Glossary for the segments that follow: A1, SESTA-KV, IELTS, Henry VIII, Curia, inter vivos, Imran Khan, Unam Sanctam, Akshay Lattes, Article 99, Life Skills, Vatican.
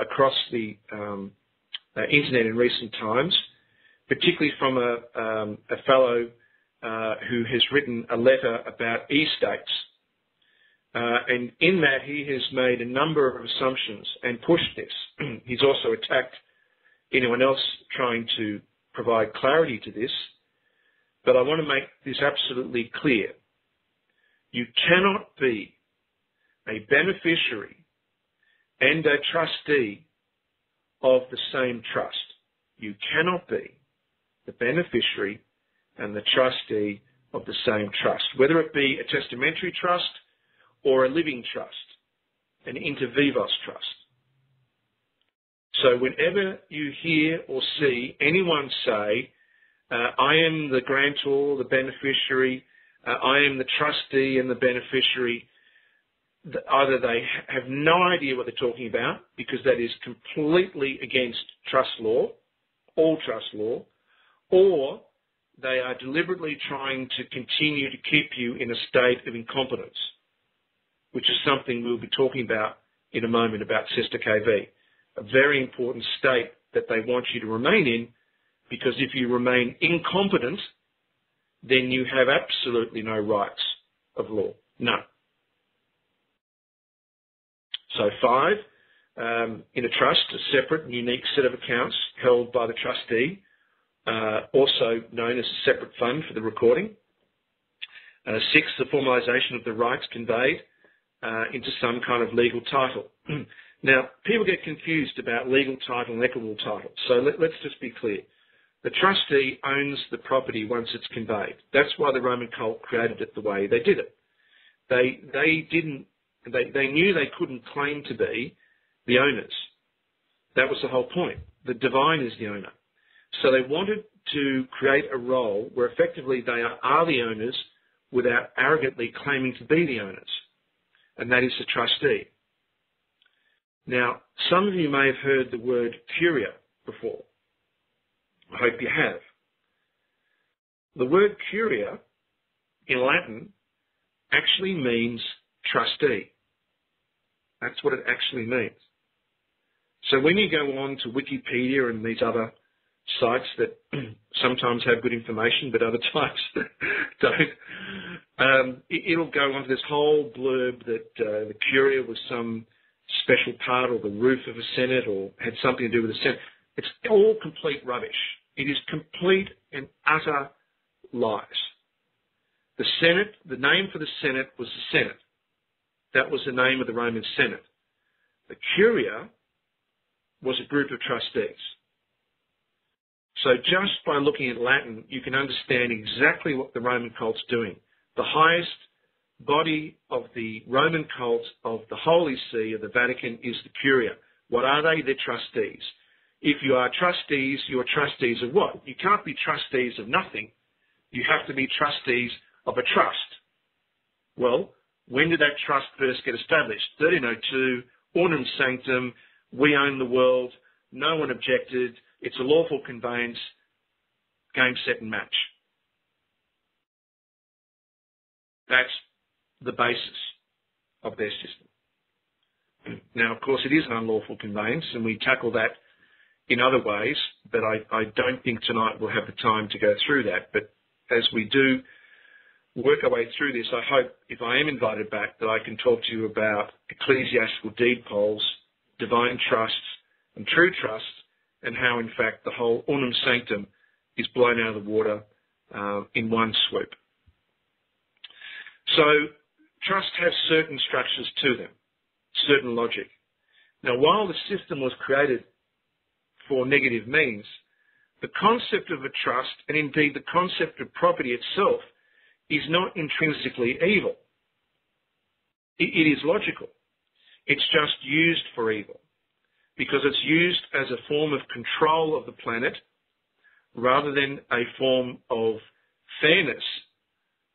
across the internet in recent times, particularly from a fellow who has written a letter about e-states. And in that, he has made a number of assumptions and pushed this. He's also attacked anyone else trying to provide clarity to this. But I want to make this absolutely clear. You cannot be a beneficiary and a trustee of the same trust. You cannot be the beneficiary and the trustee of the same trust, whether it be a testamentary trust or a living trust, an inter vivos trust. So whenever you hear or see anyone say, I am the grantor, the beneficiary, I am the trustee and the beneficiary, either they have no idea what they're talking about, because that is completely against trust law, all trust law, or they are deliberately trying to continue to keep you in a state of incompetence, which is something we'll be talking about in a moment about SESTA-KV, a very important state that they want you to remain in, because if you remain incompetent, then you have absolutely no rights of law, none. So 5, in a trust, a separate and unique set of accounts held by the trustee, also known as a separate fund for the recording. 6, the formalisation of the rights conveyed into some kind of legal title. Now, people get confused about legal title and equitable title, so let's just be clear. The trustee owns the property once it's conveyed. That's why the Roman cult created it the way they did it. They knew they couldn't claim to be the owners. That was the whole point. The divine is the owner. So they wanted to create a role where effectively they are the owners without arrogantly claiming to be the owners, and that is the trustee. Now, some of you may have heard the word curia before. I hope you have. The word curia in Latin actually means trustee. That's what it actually means. So when you go on to Wikipedia and these other sites that sometimes have good information but other times don't, it'll go on to this whole blurb that the curia was some special part or the roof of a senate or had something to do with the senate. It's all complete rubbish. It is complete and utter lies. The Senate, the name for the Senate was the Senate. That was the name of the Roman Senate. The Curia was a group of trustees. So just by looking at Latin, you can understand exactly what the Roman cult's doing. The highest body of the Roman cult of the Holy See, of the Vatican, is the Curia. What are they? They're trustees. If you are trustees, you are trustees of what? You can't be trustees of nothing. You have to be trustees of a trust. Well, when did that trust first get established? 1302, Unam Sanctam, we own the world, no one objected, it's a lawful conveyance, game, set and match. That's the basis of their system. Now, of course, it is an unlawful conveyance, and we tackle that in other ways, but I don't think tonight we'll have the time to go through that. But as we do work our way through this, I hope, if I am invited back, that I can talk to you about ecclesiastical deed polls, divine trusts, and true trusts, and how, in fact, the whole Unam Sanctum is blown out of the water in one swoop. So trusts have certain structures to them, certain logic. Now, while the system was created for negative means, the concept of a trust, and indeed the concept of property itself, is not intrinsically evil. It is logical. It's just used for evil, because it's used as a form of control of the planet rather than a form of fairness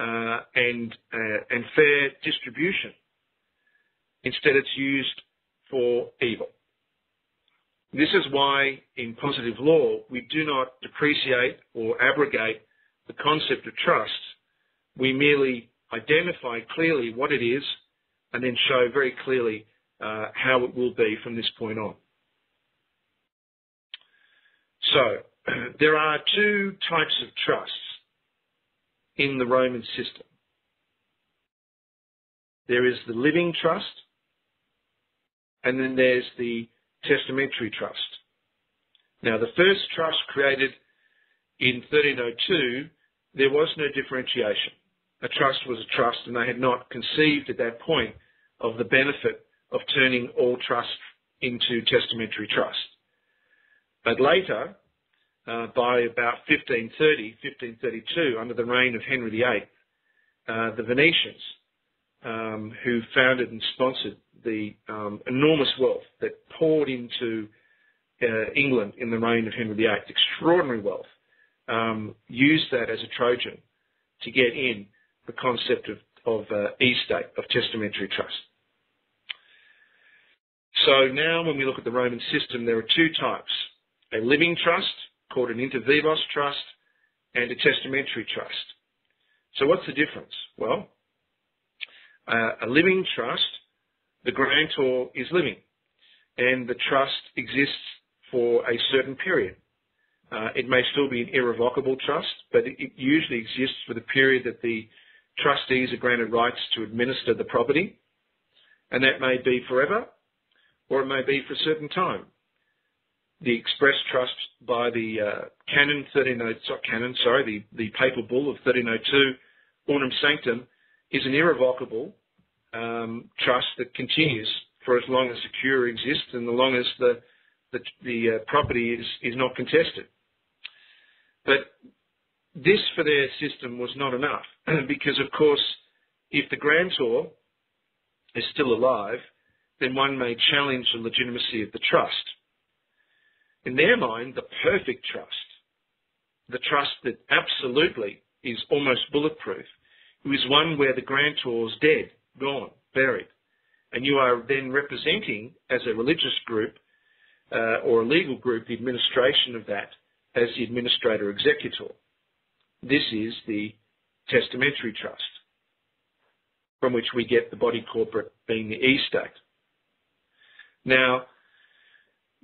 and fair distribution. Instead, it's used for evil. This is why in positive law we do not depreciate or abrogate the concept of trust. We merely identify clearly what it is and then show very clearly how it will be from this point on. So there are two types of trusts in the Roman system. There is the living trust, and then there's the testamentary trust. Now, the first trust created in 1302, there was no differentiation. A trust was a trust, and they had not conceived at that point of the benefit of turning all trusts into testamentary trust. But later, by about 1530, 1532, under the reign of Henry VIII, the Venetians, who founded and sponsored the enormous wealth that poured into England in the reign of Henry VIII, extraordinary wealth, used that as a Trojan to get in the concept of estate, of testamentary trust. So now when we look at the Roman system, there are two types: a living trust, called an inter vivos trust, and a testamentary trust. So what's the difference? Well, a living trust, the grantor is living, and the trust exists for a certain period. It may still be an irrevocable trust, but it usually exists for the period that the trustees are granted rights to administer the property, and that may be forever, or it may be for a certain time. The express trust by the the papal bull of 1302, Unam Sanctam, is an irrevocable trust that continues for as long as the cure exists and as long as the property is not contested. But this for their system was not enough because, of course, if the grantor is still alive, then one may challenge the legitimacy of the trust. In their mind, the perfect trust, the trust that absolutely is almost bulletproof, is one where the grantor's dead, gone, buried, and you are then representing as a religious group or a legal group the administration of that as the administrator executor. This is the testamentary trust, from which we get the body corporate being the estate. Now,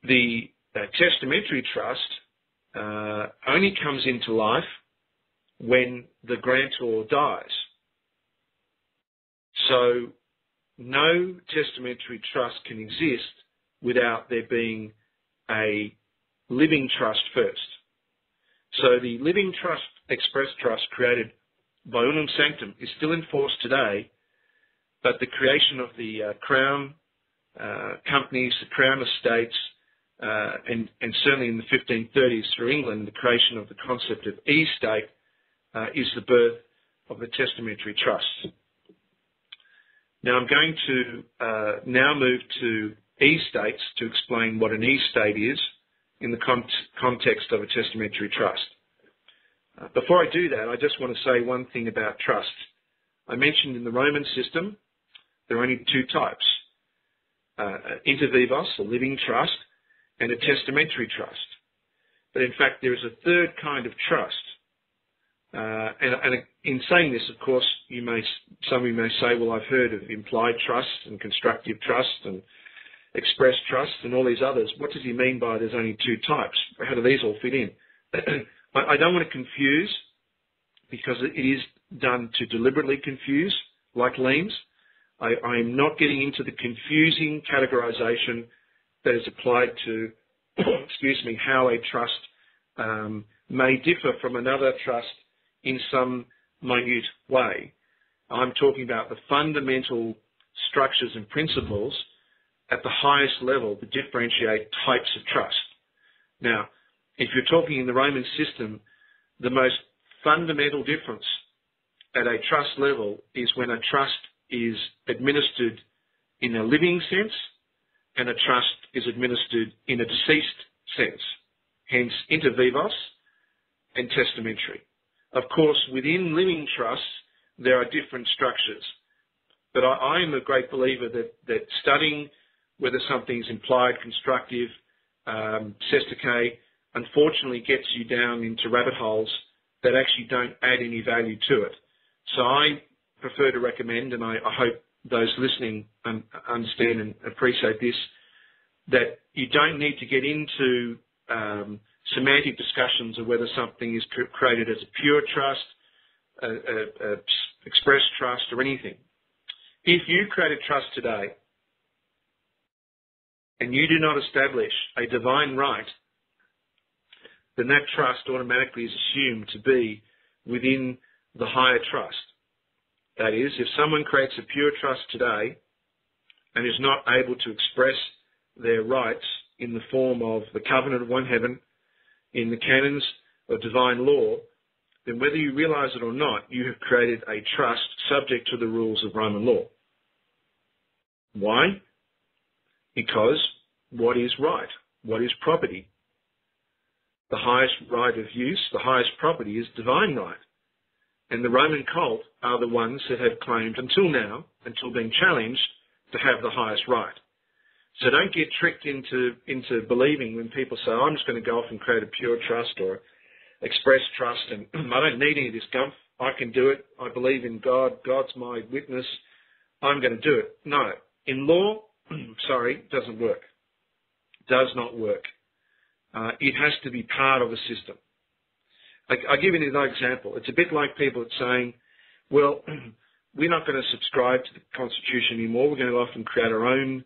the testamentary trust only comes into life when the grantor dies. So no testamentary trust can exist without there being a living trust first. So the living trust, express trust created by Unam Sanctam is still in force today, but the creation of the Crown companies, the Crown estates, and certainly in the 1530s through England, the creation of the concept of estate is the birth of the testamentary trusts. Now I'm going to now move to estates to explain what an estate is in the context of a testamentary trust. Before I do that, I just want to say one thing about trusts. I mentioned in the Roman system, there are only two types: inter vivos, a living trust, and a testamentary trust. But in fact, there is a third kind of trust. And in saying this, of course, some of you may say, well, I've heard of implied trust and constructive trust and express trust and all these others. What does he mean by there's only two types? How do these all fit in? I don't want to confuse, because it is done to deliberately confuse, like liens. I am not getting into the confusing categorization that is applied to, excuse me, how a trust may differ from another trust in some minute way. I'm talking about the fundamental structures and principles at the highest level that differentiate types of trust. Now, if you're talking in the Roman system, the most fundamental difference at a trust level is when a trust is administered in a living sense and a trust is administered in a deceased sense, hence inter vivos and testamentary. Of course, within living trusts, there are different structures. But I'm a great believer that studying whether something's implied, constructive, SESTA-KV, unfortunately gets you down into rabbit holes that actually don't add any value to it. So I prefer to recommend, and I hope those listening understand and appreciate this, that you don't need to get into semantic discussions of whether something is created as a pure trust, a express trust, or anything. If you create a trust today and you do not establish a divine right, then that trust automatically is assumed to be within the higher trust. That is, if someone creates a pure trust today and is not able to express their rights in the form of the covenant of one heaven, in the canons of divine law, then whether you realise it or not, you have created a trust subject to the rules of Roman law. Why? Because what is right? What is property? The highest right of use, the highest property is divine right. And the Roman cult are the ones that have claimed until now, until being challenged, to have the highest right. So don't get tricked into believing when people say, I'm just going to go off and create a pure trust or express trust and I don't need any of this gumph. I can do it. I believe in God. God's my witness. I'm going to do it. No. In law, doesn't work. Does not work. It has to be part of a system. I'll give you another example. It's a bit like people saying, well, we're not going to subscribe to the Constitution anymore. We're going to go off and create our own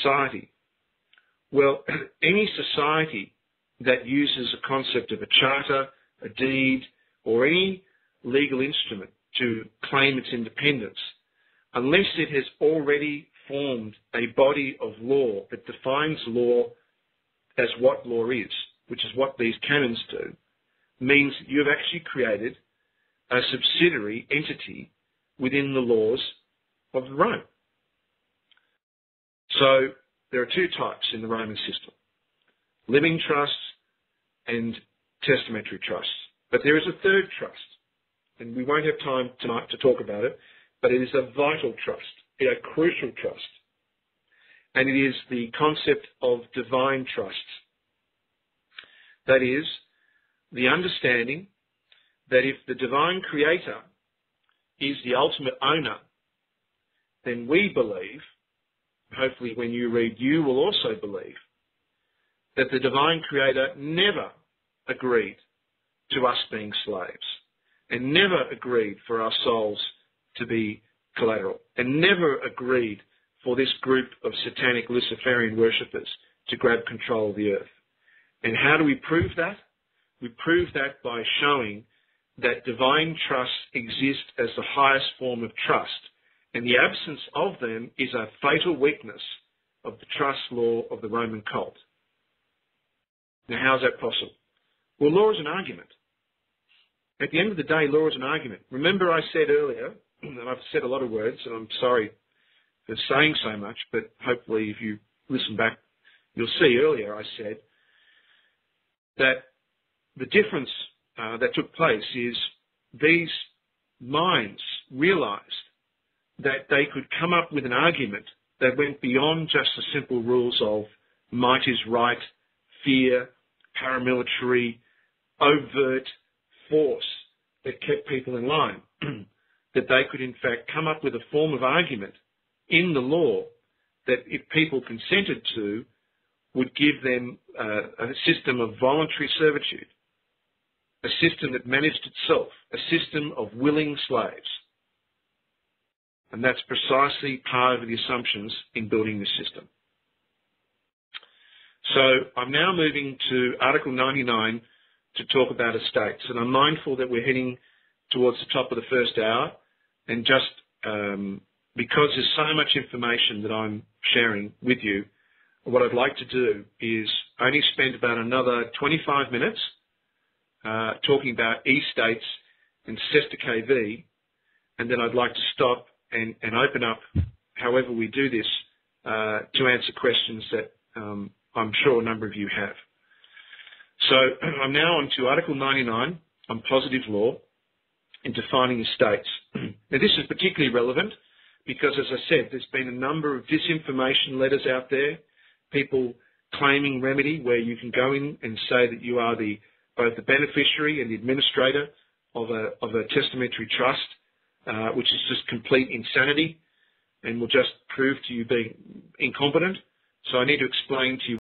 society. Well, any society that uses a concept of a charter, a deed, or any legal instrument to claim its independence, unless it has already formed a body of law that defines law as what law is, which is what these canons do, means that you have actually created a subsidiary entity within the laws of Rome. So there are two types in the Roman system, living trusts and testamentary trusts. But there is a third trust, and we won't have time tonight to talk about it, but it is a vital trust, a crucial trust, and it is the concept of divine trust. That is, the understanding that if the divine creator is the ultimate owner, then we believe, hopefully when you read, you will also believe that the divine creator never agreed to us being slaves and never agreed for our souls to be collateral and never agreed for this group of satanic Luciferian worshippers to grab control of the earth. And how do we prove that? We prove that by showing that divine trusts exist as the highest form of trust, and the absence of them is a fatal weakness of the trust law of the Roman cult. Now, how is that possible? Well, law is an argument. At the end of the day, law is an argument. Remember I said earlier, and I've said a lot of words, and I'm sorry for saying so much, but hopefully if you listen back, you'll see earlier I said that the difference that took place is these minds realised that they could come up with an argument that went beyond just the simple rules of might is right, fear, paramilitary, overt force that kept people in line, that they could in fact come up with a form of argument in the law that if people consented to would give them a system of voluntary servitude, a system that managed itself, a system of willing slaves. And that's precisely part of the assumptions in building this system. So I'm now moving to Article 99 to talk about estates. And I'm mindful that we're heading towards the top of the first hour. And just because there's so much information that I'm sharing with you, what I'd like to do is only spend about another 25 minutes talking about estates and SESTA-KV, and then I'd like to stop and open up, however we do this, to answer questions that I'm sure a number of you have. So I'm now on to Article 99 on positive law and defining estates. Now this is particularly relevant because, as I said, there's been a number of disinformation letters out there, people claiming remedy where you can go in and say that you are both the beneficiary and the administrator of a testamentary trust, which is just complete insanity and will just prove to you being incompetent. So I need to explain to you